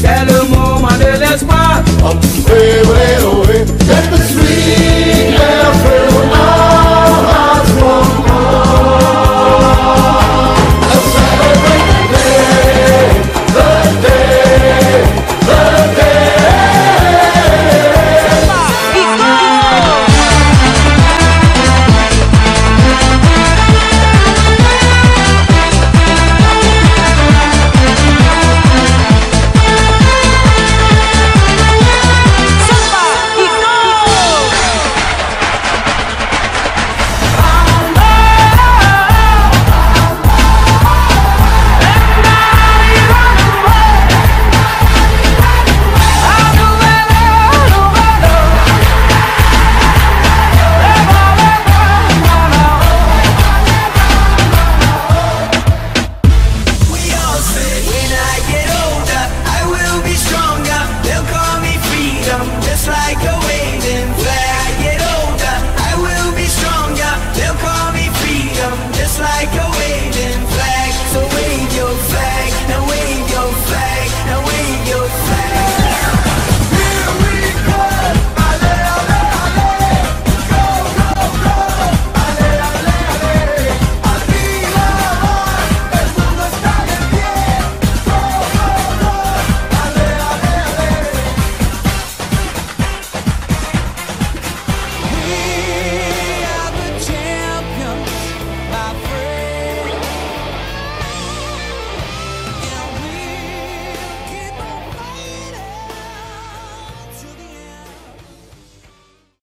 C'est le moment de l'espoir. Oh, oui, oui, oui. Let the sweet air fill our hearts once more. Let's celebrate the day, the day, the we